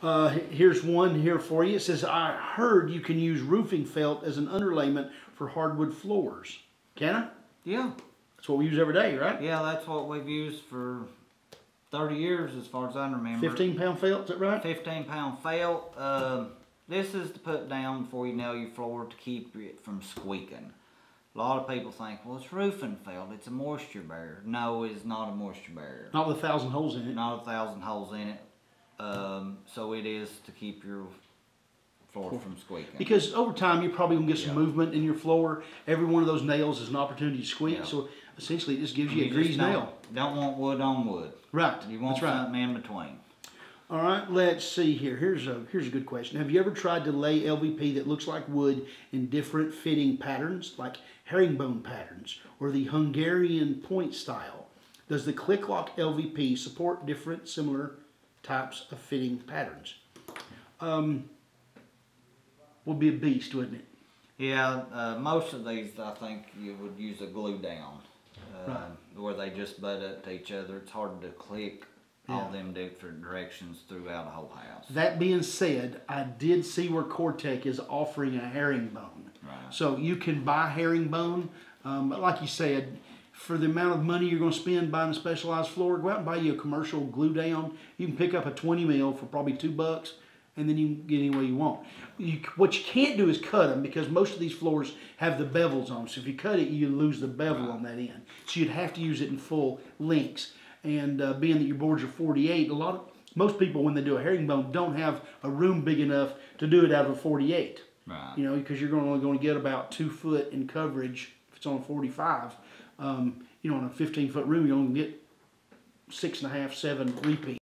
Here's one here for you. It says, I heard you can use roofing felt as an underlayment for hardwood floors. Can I? Yeah. That's what we use every day, right? Yeah, that's what we've used for 30 years as far as I remember. 15-pound felt, is that right? 15-pound felt. This is to put down before you nail your floor to keep it from squeaking. A lot of people think, well, it's roofing felt, it's a moisture barrier. No, it's not a moisture barrier. Not with 1,000 holes in it. Not 1,000 holes in it. So it is to keep your floor from squeaking. Because over time, you're probably going to get some movement in your floor. Every one of those nails is an opportunity to squeak. Yeah. So essentially, it just gives you a greased nail. Don't want wood on wood. Right. You want something in between. All right, let's see here. Here's a good question. Have you ever tried to lay LVP that looks like wood in different fitting patterns, like herringbone patterns or the Hungarian point style? Does the ClickLock LVP support different similar types of fitting patterns? Would be a beast, wouldn't it? Yeah, most of these I think you would use a glue down, where they just butt up to each other. It's hard to click all them different directions throughout a whole house. That being said, I did see where Cortec is offering a herringbone. Right. So you can buy herringbone, but like you said, for the amount of money you're going to spend buying a specialized floor, go out and buy you a commercial glue down. You can pick up a 20 mil for probably $2, and then you can get any way you want. What you can't do is cut them, because most of these floors have the bevels on them. So if you cut it, you lose the bevel on that end. So you'd have to use it in full lengths. And being that your boards are 48, most people when they do a herringbone don't have a room big enough to do it out of a 48. Right. You know, because you're only going to get about 2 foot in coverage if it's on a 45. You know, in a 15-foot room, you only get 6.5, 7 repeats.